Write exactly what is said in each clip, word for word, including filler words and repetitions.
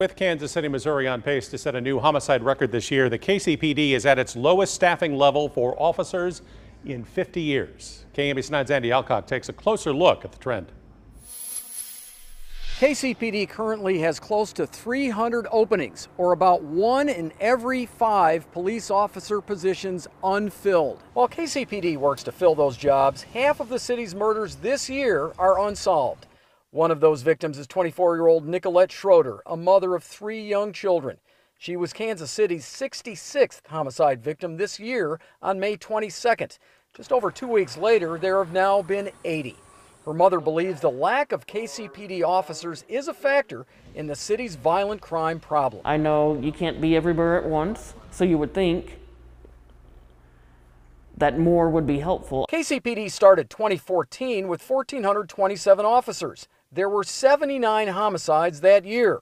With Kansas City, Missouri on pace to set a new homicide record this year, the K C P D is at its lowest staffing level for officers in fifty years. K M B C nine's Andy Alcock takes a closer look at the trend. K C P D currently has close to three hundred openings, or about one in every five police officer positions unfilled. While K C P D works to fill those jobs, half of the city's murders this year are unsolved. One of those victims is twenty-four-year-old Nicolette Schroeder, a mother of three young children. She was Kansas City's sixty-sixth homicide victim this year on May twenty-second. Just over two weeks later, there have now been eighty. Her mother believes the lack of K C P D officers is a factor in the city's violent crime problem. I know you can't be everywhere at once, so you would think that more would be helpful. K C P D started twenty fourteen with one thousand four hundred twenty-seven officers. There were seventy-nine homicides that year.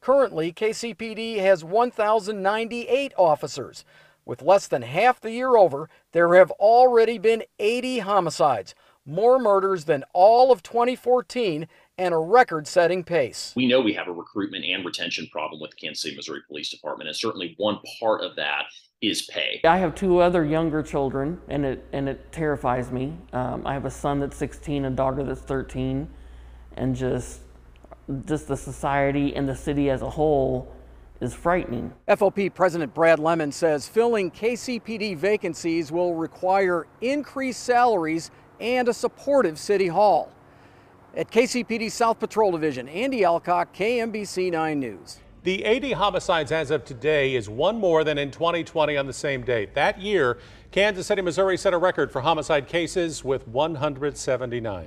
Currently, K C P D has one thousand ninety-eight officers. With less than half the year over, there have already been eighty homicides, more murders than all of twenty fourteen, and a record-setting pace. We know we have a recruitment and retention problem with the Kansas City, Missouri Police Department, and certainly one part of that is pay. I have two other younger children, and it and it terrifies me. Um, I have a son that's sixteen, a daughter that's thirteen, and just just the society and the city as a whole is frightening. F O P President Brad Lemon says filling K C P D vacancies will require increased salaries and a supportive city hall. At K C P D South Patrol Division, Andy Alcock, K M B C nine News. The eighty homicides as of today is one more than in twenty twenty on the same date. That year, Kansas City, Missouri set a record for homicide cases with one hundred seventy-nine.